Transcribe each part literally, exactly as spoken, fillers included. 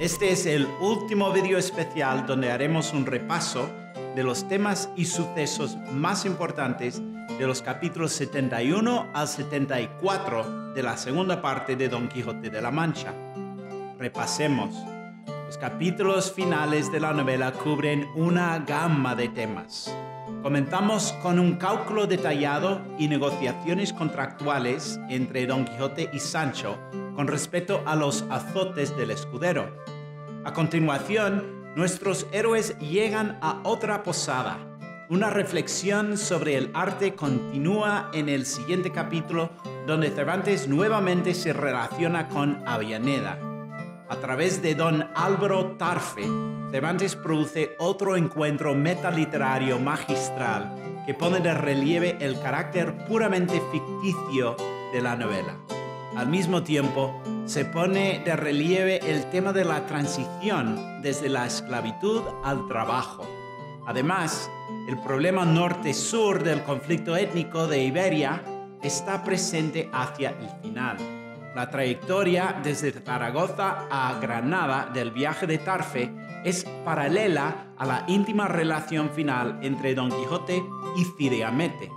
Este es el último video especial donde haremos un repaso de los temas y sucesos más importantes de los capítulos setenta y uno al setenta y cuatro de la segunda parte de Don Quijote de la Mancha. Repasemos. Los capítulos finales de la novela cubren una gama de temas. Comenzamos con un cálculo detallado y negociaciones contractuales entre Don Quijote y Sancho con respecto a los azotes del escudero. A continuación, nuestros héroes llegan a otra posada. Una reflexión sobre el arte continúa en el siguiente capítulo, donde Cervantes nuevamente se relaciona con Avellaneda. A través de Don Álvaro Tarfe, Cervantes produce otro encuentro metaliterario magistral que pone de relieve el carácter puramente ficticio de la novela. Al mismo tiempo, se pone de relieve el tema de la transición desde la esclavitud al trabajo. Además, el problema norte-sur del conflicto étnico de Iberia está presente hacia el final. La trayectoria desde Zaragoza a Granada del viaje de Tarfe es paralela a la íntima relación final entre Don Quijote y Cide Hamete.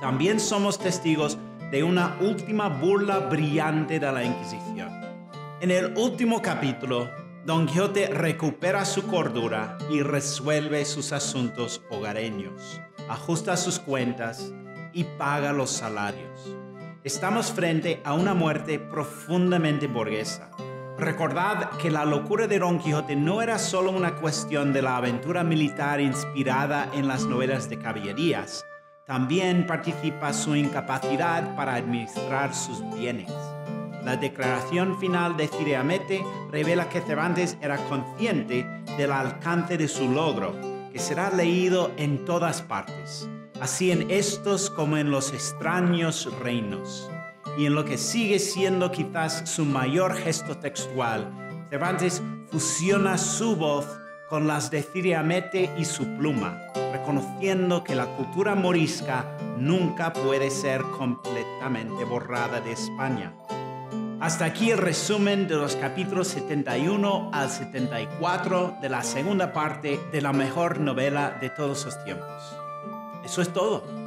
También somos testigos de una última burla brillante de la Inquisición. En el último capítulo, Don Quijote recupera su cordura y resuelve sus asuntos hogareños, ajusta sus cuentas y paga los salarios. Estamos frente a una muerte profundamente burguesa. Recordad que la locura de Don Quijote no era solo una cuestión de la aventura militar inspirada en las novelas de caballerías. También participa su incapacidad para administrar sus bienes. La declaración final de Cide Hamete revela que Cervantes era consciente del alcance de su logro, que será leído en todas partes. Así en estos como en los extraños reinos. Y en lo que sigue siendo quizás su mayor gesto textual, Cervantes fusiona su voz con las de Cide Hamete y su pluma, reconociendo que la cultura morisca nunca puede ser completamente borrada de España. Hasta aquí el resumen de los capítulos setenta y uno al setenta y cuatro de la segunda parte de la mejor novela de todos los tiempos. Eso es todo.